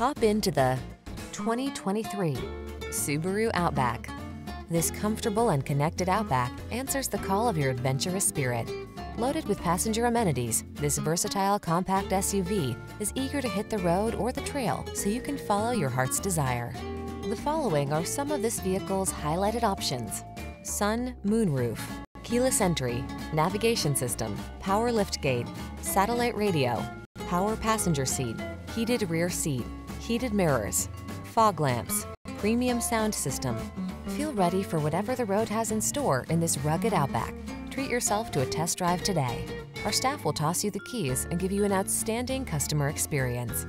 Hop into the 2023 Subaru Outback. This comfortable and connected Outback answers the call of your adventurous spirit. Loaded with passenger amenities, this versatile compact SUV is eager to hit the road or the trail so you can follow your heart's desire. The following are some of this vehicle's highlighted options: sun, moonroof, keyless entry, navigation system, power liftgate, satellite radio, power passenger seat, heated rear seat, heated mirrors, fog lamps, premium sound system. Feel ready for whatever the road has in store in this rugged Outback. Treat yourself to a test drive today. Our staff will toss you the keys and give you an outstanding customer experience.